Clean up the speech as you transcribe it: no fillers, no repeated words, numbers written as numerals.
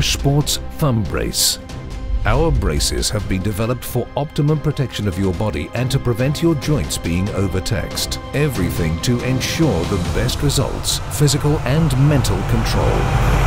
PUSH Sports Thumb Brace. Our braces have been developed for optimum protection of your body and to prevent your joints being overtaxed. Everything to ensure the best results, physical and mental control.